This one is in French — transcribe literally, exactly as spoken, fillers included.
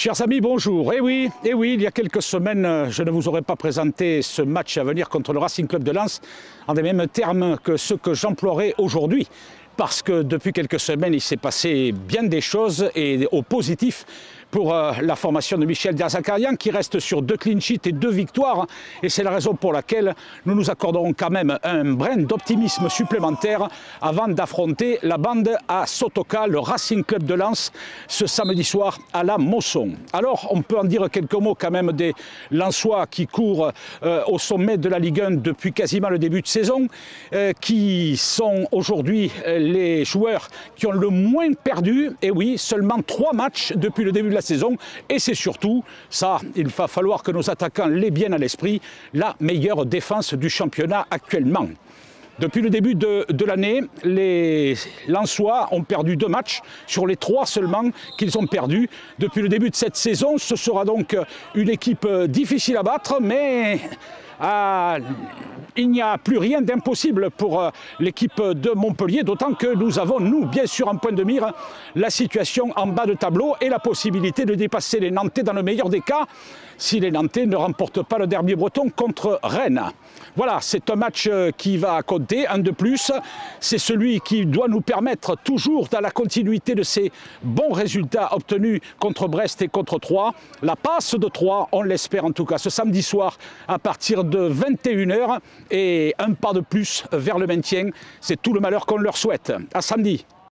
Chers amis, bonjour. Eh oui, eh oui, il y a quelques semaines, je ne vous aurais pas présenté ce match à venir contre le Racing Club de Lens en des mêmes termes que ceux que j'emploierai aujourd'hui. Parce que depuis quelques semaines, il s'est passé bien des choses et au positif pour la formation de Michel Der Zakarian qui reste sur deux clean sheets et deux victoires. Et c'est la raison pour laquelle nous nous accorderons quand même un brin d'optimisme supplémentaire avant d'affronter la bande à Sotoka, le Racing Club de Lens, ce samedi soir à la Mosson. Alors, on peut en dire quelques mots quand même des Lensois qui courent euh, au sommet de la Ligue un depuis quasiment le début de saison, euh, qui sont aujourd'hui les joueurs qui ont le moins perdu. Et oui, seulement trois matchs depuis le début de la La saison, et c'est surtout ça, il va falloir que nos attaquants l'aient bien à l'esprit, la meilleure défense du championnat actuellement. Depuis le début de, de l'année, les Lensois ont perdu deux matchs sur les trois seulement qu'ils ont perdus depuis le début de cette saison. Ce sera donc une équipe difficile à battre, mais à... il n'y a plus rien d'impossible pour l'équipe de Montpellier, d'autant que nous avons, nous, bien sûr, en point de mire, la situation en bas de tableau et la possibilité de dépasser les Nantais dans le meilleur des cas, si les Nantais ne remportent pas le derby breton contre Rennes. Voilà, c'est un match qui va compter, un de plus. C'est celui qui doit nous permettre, toujours dans la continuité de ces bons résultats obtenus contre Brest et contre Troyes, la passe de Troyes, on l'espère en tout cas, ce samedi soir à partir de vingt et une heures, et un pas de plus vers le maintien. C'est tout le malheur qu'on leur souhaite. À samedi.